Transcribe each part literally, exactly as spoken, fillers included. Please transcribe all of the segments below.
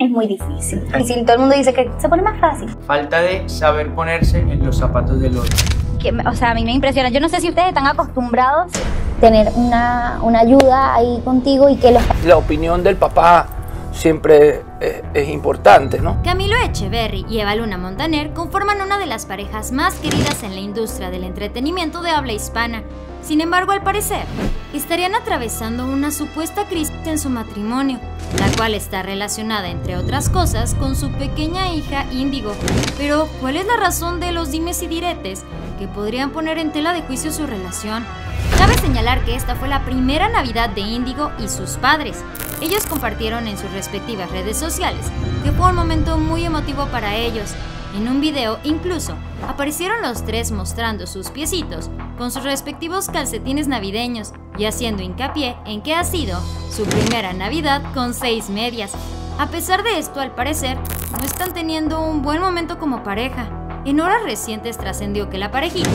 es muy difícil. Y si todo el mundo dice que se pone más fácil. Falta de saber ponerse en los zapatos del otro. Que, o sea, a mí me impresiona. Yo no sé si ustedes están acostumbrados a tener una, una ayuda ahí contigo y que los... La opinión del papá siempre es, es importante, ¿no? Camilo Echeverry y Evaluna Montaner conforman una de las parejas más queridas en la industria del entretenimiento de habla hispana. Sin embargo, al parecer, estarían atravesando una supuesta crisis en su matrimonio, la cual está relacionada, entre otras cosas, con su pequeña hija Índigo. Pero, ¿cuál es la razón de los dimes y diretes que podrían poner en tela de juicio su relación? Cabe señalar que esta fue la primera Navidad de Índigo y sus padres. Ellos compartieron en sus respectivas redes sociales que fue un momento muy emotivo para ellos. En un video, incluso, aparecieron los tres mostrando sus piecitos con sus respectivos calcetines navideños y haciendo hincapié en que ha sido su primera Navidad con seis medias. A pesar de esto, al parecer, no están teniendo un buen momento como pareja. En horas recientes trascendió que la parejita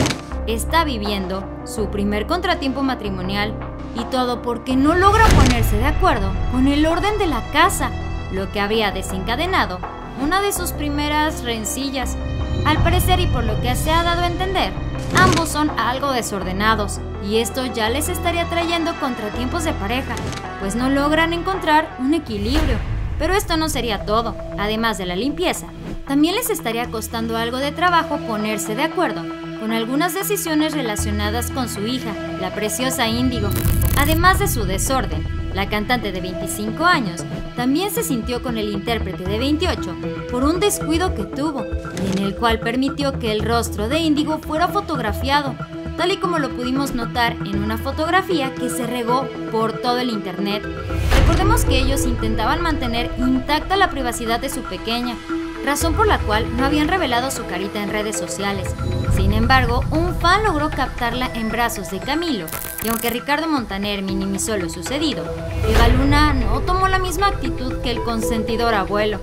está viviendo su primer contratiempo matrimonial, y todo porque no logra ponerse de acuerdo con el orden de la casa, lo que habría desencadenado una de sus primeras rencillas. Al parecer, y por lo que se ha dado a entender, ambos son algo desordenados, y esto ya les estaría trayendo contratiempos de pareja, pues no logran encontrar un equilibrio. Pero esto no sería todo. Además de la limpieza, también les estaría costando algo de trabajo ponerse de acuerdo con algunas decisiones relacionadas con su hija, la preciosa Índigo. Además de su desorden, la cantante de veinticinco años también se sintió con el intérprete de veintiocho por un descuido que tuvo, y en el cual permitió que el rostro de Índigo fuera fotografiado, tal y como lo pudimos notar en una fotografía que se regó por todo el internet. Recordemos que ellos intentaban mantener intacta la privacidad de su pequeña, razón por la cual no habían revelado su carita en redes sociales. Sin embargo, un fan logró captarla en brazos de Camilo, y aunque Ricardo Montaner minimizó lo sucedido, Evaluna no tomó la misma actitud que el consentidor abuelo.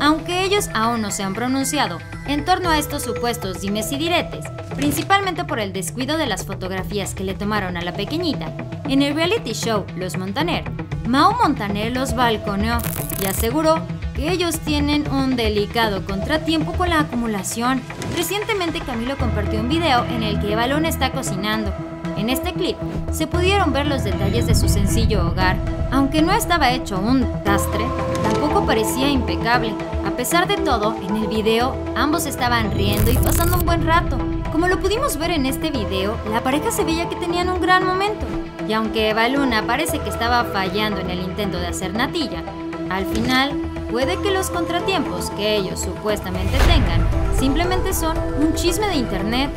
Aunque ellos aún no se han pronunciado en torno a estos supuestos dimes y diretes, principalmente por el descuido de las fotografías que le tomaron a la pequeñita, en el reality show Los Montaner, Mau Montaner los balconeó y aseguró que ellos tienen un delicado contratiempo con la acumulación. Recientemente, Camilo compartió un video en el que Evaluna está cocinando. En este clip se pudieron ver los detalles de su sencillo hogar. Aunque no estaba hecho un desastre, tampoco parecía impecable. A pesar de todo, en el video ambos estaban riendo y pasando un buen rato. Como lo pudimos ver en este video, la pareja se veía que tenían un gran momento. Y aunque Evaluna parece que estaba fallando en el intento de hacer natilla, al final puede que los contratiempos que ellos supuestamente tengan simplemente son un chisme de internet.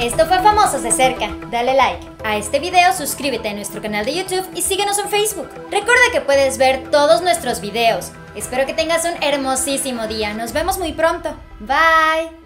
Esto fue Famosos de Cerca. Dale like a este video, suscríbete a nuestro canal de YouTube y síguenos en Facebook. Recuerda que puedes ver todos nuestros videos. Espero que tengas un hermosísimo día. Nos vemos muy pronto. Bye.